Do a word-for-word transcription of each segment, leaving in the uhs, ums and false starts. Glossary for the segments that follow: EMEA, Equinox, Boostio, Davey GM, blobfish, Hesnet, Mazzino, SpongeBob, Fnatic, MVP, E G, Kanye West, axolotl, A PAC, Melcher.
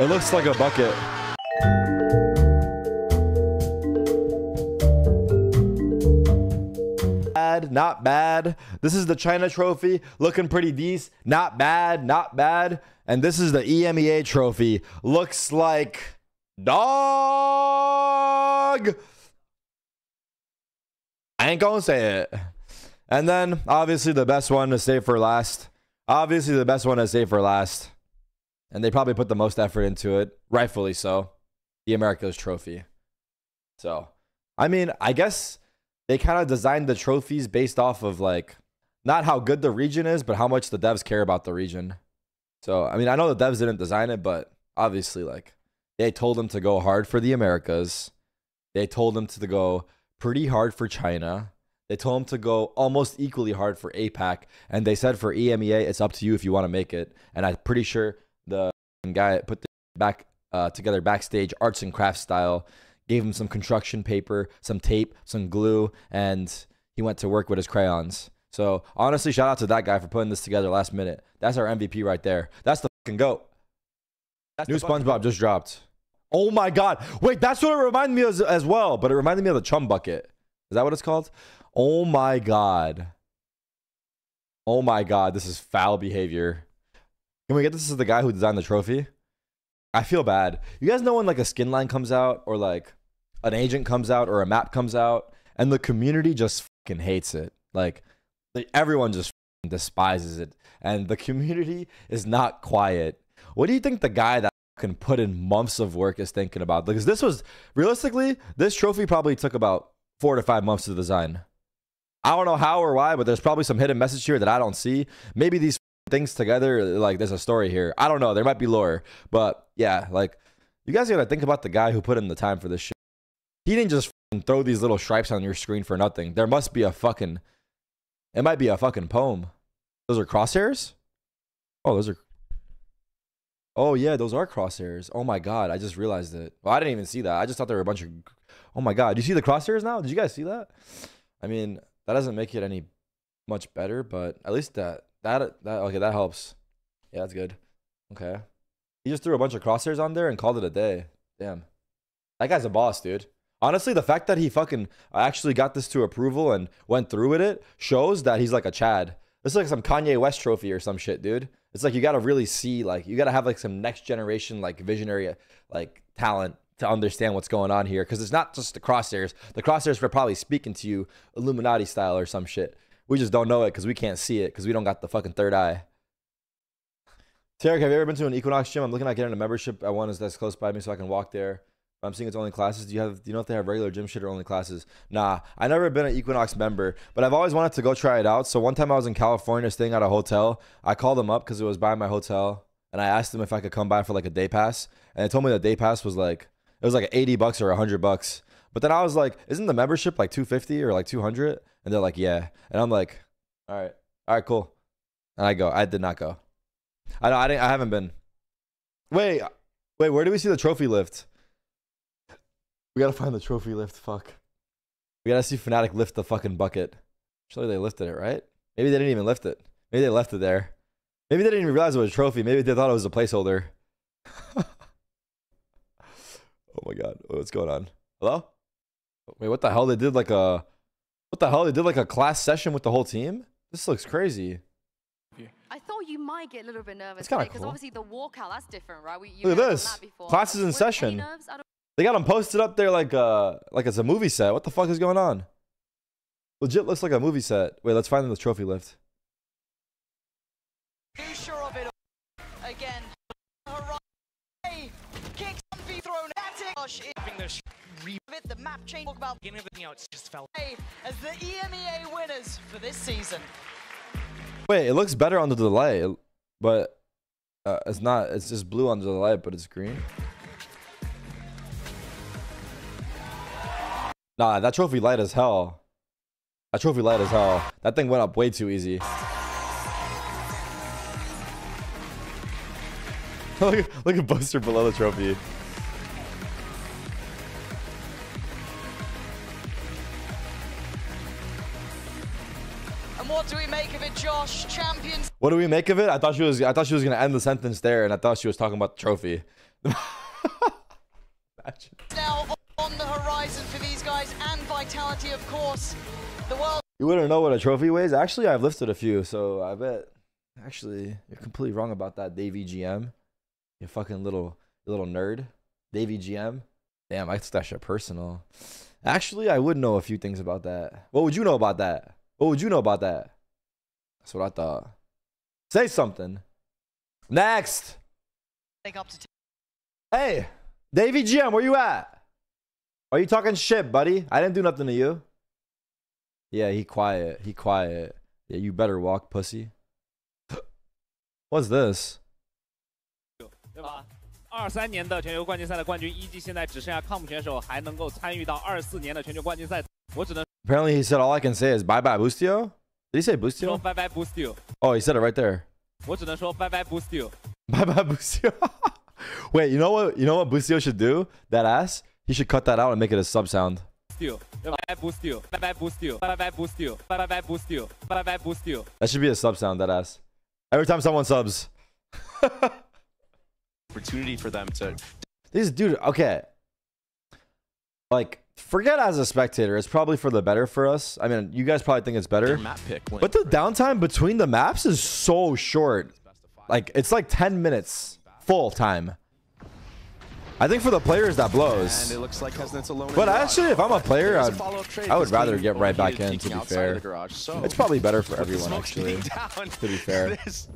It looks like a bucket. Bad, not bad. This is the China trophy, looking pretty decent. Not bad, not bad. And this is the E M E A trophy. Looks like dog. I ain't gonna say it. And then obviously the best one to save for last. Obviously the best one to save for last. And they probably put the most effort into it, rightfully so. The America's trophy. So, I mean, I guess they kind of designed the trophies based off of like, not how good the region is, but how much the devs care about the region. So, I mean, I know the devs didn't design it, but obviously like they told them to go hard for the Americas. They told them to go pretty hard for China. They told him to go almost equally hard for A PAC. And they said for E M E A, it's up to you if you want to make it. And I'm pretty sure the guy put the back uh, together backstage, arts and crafts style, gave him some construction paper, some tape, some glue, and he went to work with his crayons. So honestly, shout out to that guy for putting this together last minute. That's our M V P right there. That's the fucking goat. That's New SpongeBob just dropped. Oh my God. Wait, that's what it reminded me of as, as well, but it reminded me of the chum bucket. Is that what it's called? Oh my God. Oh my God, this is foul behavior. Can we get this as the guy who designed the trophy? I feel bad. You guys know when like a skin line comes out or like an agent comes out or a map comes out and the community just fucking hates it. Like, like everyone just fucking despises it and the community is not quiet. What do you think the guy that fucking put in months of work is thinking about? Because this was, realistically, this trophy probably took about four to five months to design. I don't know how or why, but there's probably some hidden message here that I don't see. Maybe these things together, like there's a story here. I don't know. There might be lore, but yeah, like you guys gotta think about the guy who put in the time for this shit. He didn't just throw these little stripes on your screen for nothing. There must be a fucking, it might be a fucking poem. Those are crosshairs? Oh, those are, oh yeah, those are crosshairs. Oh my God, I just realized it. Well, I didn't even see that. I just thought there were a bunch of, oh my God, you see the crosshairs now? Did you guys see that? I mean, that doesn't make it any much better, but at least that, that, that, okay, that helps. Yeah, that's good. Okay. He just threw a bunch of crosshairs on there and called it a day. Damn. That guy's a boss, dude. Honestly, the fact that he fucking actually got this to approval and went through with it shows that he's like a Chad. This is like some Kanye West trophy or some shit, dude. It's like, you got to really see, like, you got to have like some next generation, like visionary, like talent to understand what's going on here, because it's not just the crosshairs. The crosshairs were probably speaking to you Illuminati style or some shit. We just don't know it because we can't see it because we don't got the fucking third eye. Tarek, have you ever been to an Equinox gym? I'm looking at getting a membership at one that's close by me so I can walk there. I'm seeing it's only classes. Do you have? Do you know if they have regular gym shit or only classes? Nah, I've never been an Equinox member, but I've always wanted to go try it out. So one time I was in California staying at a hotel. I called them up because it was by my hotel, and I asked them if I could come by for like a day pass, and they told me the day pass was like, it was like eighty bucks or one hundred bucks. But then I was like, isn't the membership like two fifty or like two hundred? And they're like, yeah. And I'm like, all right. All right, cool. And I go. I did not go. I I, didn't, I haven't been. Wait. Wait, where do we see the trophy lift? We got to find the trophy lift. Fuck. We got to see Fnatic lift the fucking bucket. Surely they lifted it, right? Maybe they didn't even lift it. Maybe they left it there. Maybe they didn't even realize it was a trophy. Maybe they thought it was a placeholder. Oh my God, what's going on? Hello? Wait, what the hell? They did like a, what the hell? They did like a class session with the whole team? This looks crazy. I thought you might get a little bit nervous today, because cool. Obviously the walkout, that's different, right? We, you Look at this. Classes in session. They got them posted up there like uh, like it's a movie set. What the fuck is going on? Legit looks like a movie set. Wait, let's find the trophy lift. Too sure of it all. Again. The map change talk about everything else just fell as the E M E A winners for this season. Wait, it looks better under the light, but uh, it's not. It's just blue under the light, but it's green. Nah, that trophy light as hell. That trophy light as hell. That thing went up way too easy. look, look at Buster below the trophy. What do we make of it, Josh? Champions. What do we make of it? I thought she was. I thought she was gonna end the sentence there, and I thought she was talking about the trophy. Now on the horizon for these guys, and vitality, of course. The world. You wouldn't know what a trophy weighs. Actually, I've lifted a few, so I bet. Actually, you're completely wrong about that, Davey G M. You fucking little little nerd, Davey G M. Damn, I stash it personal. Actually, I would know a few things about that. What would you know about that? What would you know about that? That's what I thought. Say something. Next. Hey, Davey G M, where you at? Are you talking shit, buddy? I didn't do nothing to you. Yeah, he quiet. He quiet. Yeah, you better walk, pussy. What's this? Uh. twenty-三年的全球冠军赛的冠军E G现在只剩下 C O M 选手还能够参与到twenty-four年的全球冠军赛。我只能 Apparently he said all I can say is bye bye Boostio. Did he say Boostio? Bye bye Boostio. Oh, he said it right there. 我只能说 bye bye Boostio. Bye bye Boostio. Wait, you know what? You know what Boostio should do? That ass? He should cut that out and make it a sub sound. Boostio. Bye bye Boostio. Bye bye Boostio. Bye bye Boostio. Bye bye Boostio. Bye bye Boostio. That should be a sub sound. That ass. Every time someone subs. Opportunity for them to this dude. Okay, like forget as a spectator, it's probably for the better for us. I mean, you guys probably think it's better map pick, but the downtime between the maps is so short. Like it's like ten minutes full time. I think for the players that blows, and it looks like Hesnet's alone. But actually, if I'm a player, I'd, I would rather get right back in. To be fair, garage, so it's probably better for everyone. Actually, down, to be fair. This...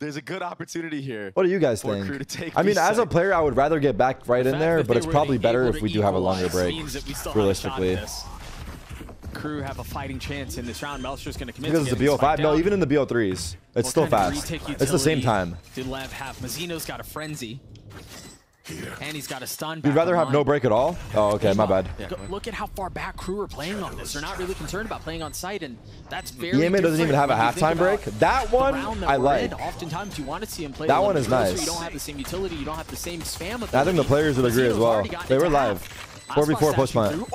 There's a good opportunity here. What do you guys think? I mean, as a player, I would rather get back right in there, but it's probably better if we do have a longer break, realistically. Crew have a fighting chance in this round. Melcher's going to commit. Because it's the B O five. No, even in the B O threes, it's still fast. It's the same time. Mazzino's got a frenzy. And he's got a stun. You'd rather have no break at all? Oh, okay, my bad. Look at how far back Crew are playing on this. They're not really concerned about playing on site, and that's very. E M E A doesn't even have a halftime break. That one that I like. In, oftentimes you want to see him play. That one is nice. You don't have the same utility. You don't have the same spam. I think the players would agree as well. They were live. four v four push plant.